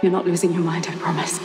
You're not losing your mind, I promise.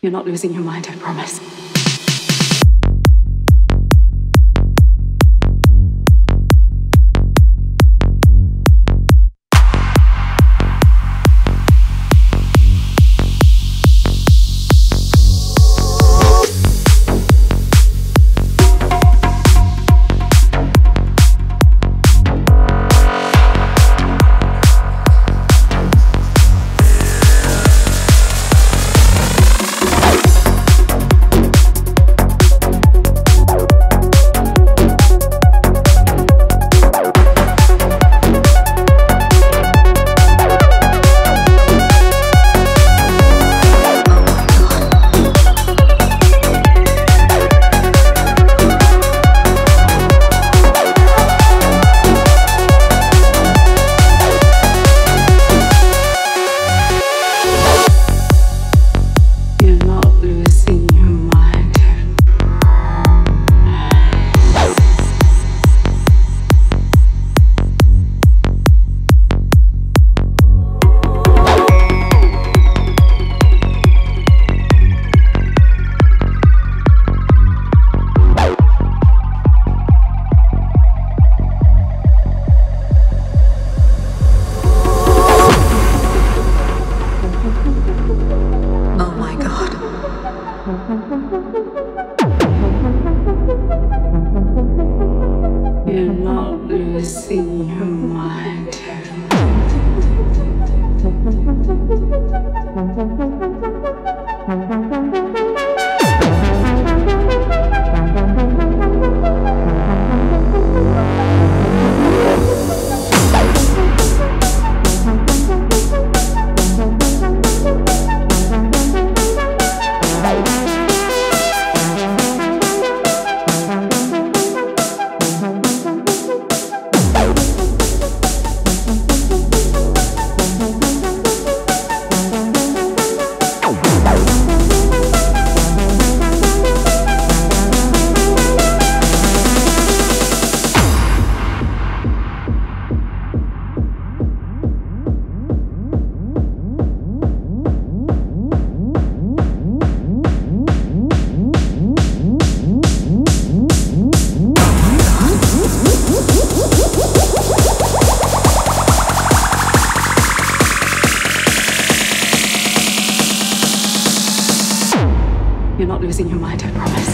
You're not losing your mind, I promise. losing your mind, I promise.